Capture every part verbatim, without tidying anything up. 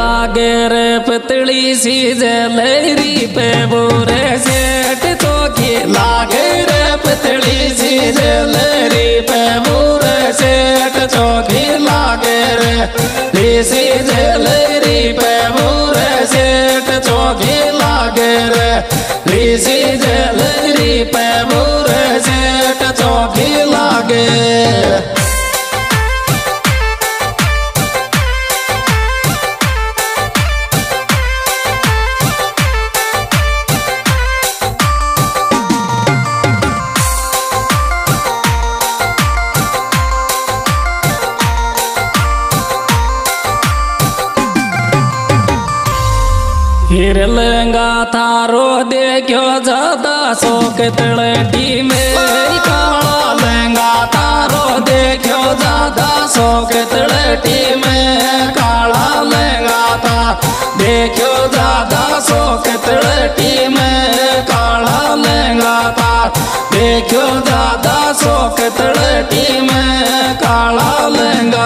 लागे रे पतली सी जलेरी पे बोरे सेठ तो की लागे रे पतली सी जलेरी पे बोरे सेठ तो की लागे रे पतली सी जलेरी पे बोरे सेठ तो की लागे रे पतली सी जलेरी पे बोरे सेठ तो की लागे हीर लंगा थारो देखो ज्यादा शोक तलटी में काला लंगा थारो देखो ज्यादा शोक तलटी में काला लंगा था देखो ज्यादा शोक तलटी में काला लंगा था देखो ज्यादा शोक तलटी में काला लंगा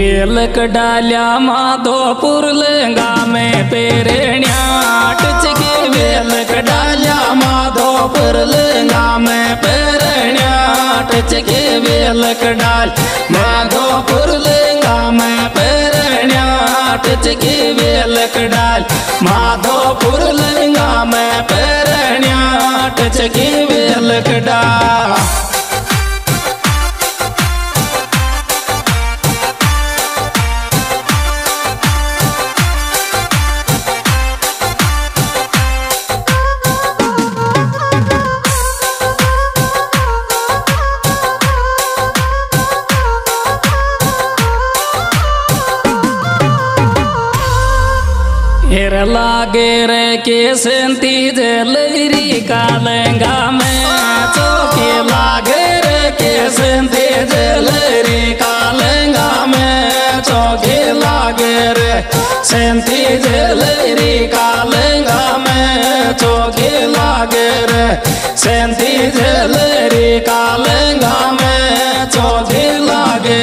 बेल कडाल्या माधोपुर लंगा में पेरणिया टचके बेल कडाल्या माधोपुर लंगा में पेरणिया टचके बेल कडाल माधोपुर लंगा में पेरणिया टचके बेल कडाल माधोपुर लंगा में पेरणिया टचके बेल कडाल हेर लागे रे के सेंती जलेरी का लहंगा में चौके लागे रे के सेंती जलेरी का लहंगा में चौके लागे रे सेंती जलेरी का लहंगा में चौके लागे रे सेंती जलेरी का लहंगा में चौके लागे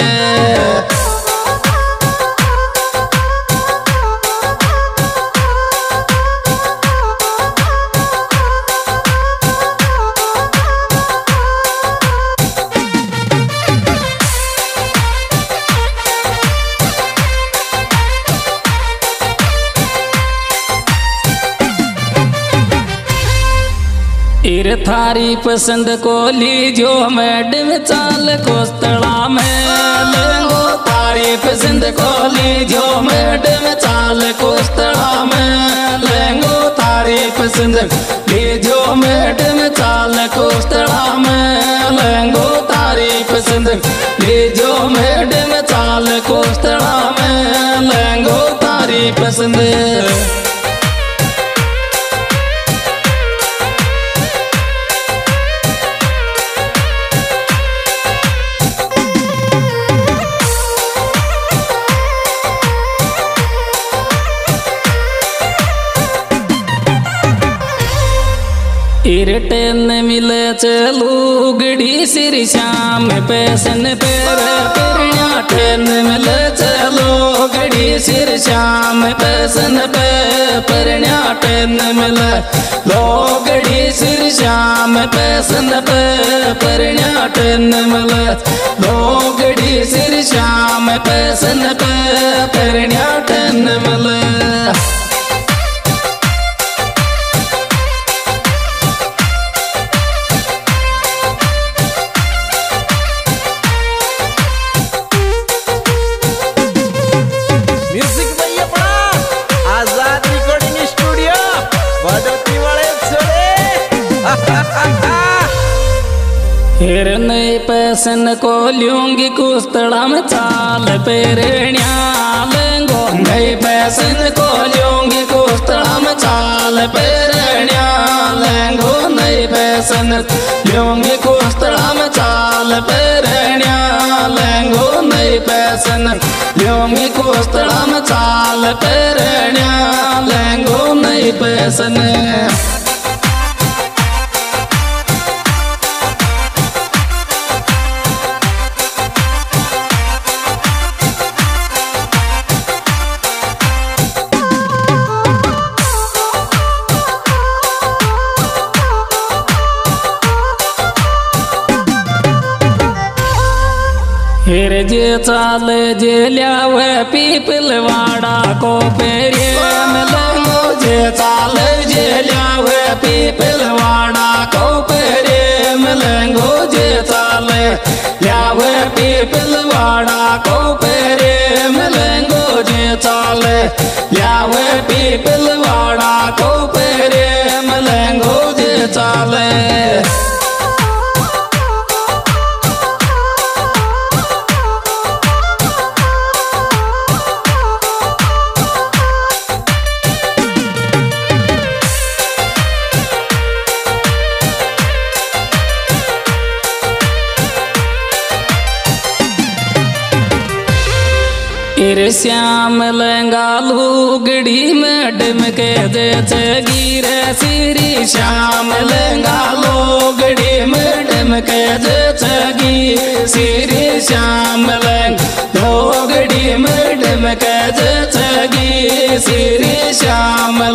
हीर थारी पसंद को लीजो मैडम चाल कोस्तड़ा में लंगो थारी पसंद को लीजो मैडम चाल कोस्तड़ा में लंगो थारी पसंद लीजो मैडम चाल कोस्तड़ा में लंगो थारी पसंद लीजो मैडम चाल कोस्तड़ा में लंगो थारी पसंद हीर टेन मिले चलूगड़ी श्री श्याम पैसन पेर पेरणिया टेन मिले चलूगड़ी श्री श्याम पैसन पे पेरणिया टेन मिले लोगड़ी श्री श्याम पैसन पे पेरणिया टेन मिले लोगड़ी श्री श्याम पैसन पे पेरणिया टेन मिले हेर नई पैसन को लूंगी कुस्तड़ा में चाल पेरणिया लेंगो नई पैसन को लूंगी कुस्तड़ा में चाल पेरणिया लेंगो नई पैसन लूंगी कुस्तड़ा में चाल पेरेण्या लहंगो नई पैसन ल्योंगी कोस्तड़ा में चाल पेरेण्या लहंगो नई पैसन। फिर जे चाल जे ल्यावे पीपलवाड़ा को पेरे लहंगो जे चाल जे ल्यावे पीपलवाड़ा को पेरे लहंगो जे चाल ल्यावे पीपलवाड़ा को पेरे लहंगो जे चाल ल्यावे पीपलवाड़ा को पेरे लहंगो जे चाल। इरे श्याम लहंगा लुगड़ी में डमके जैसे गिरे श्री श्याम लहंगा लुगड़ी में डमके जैसे गिरे श्री श्याम लहंगा लुगड़ी में डमके जैसे गिरे श्री श्याम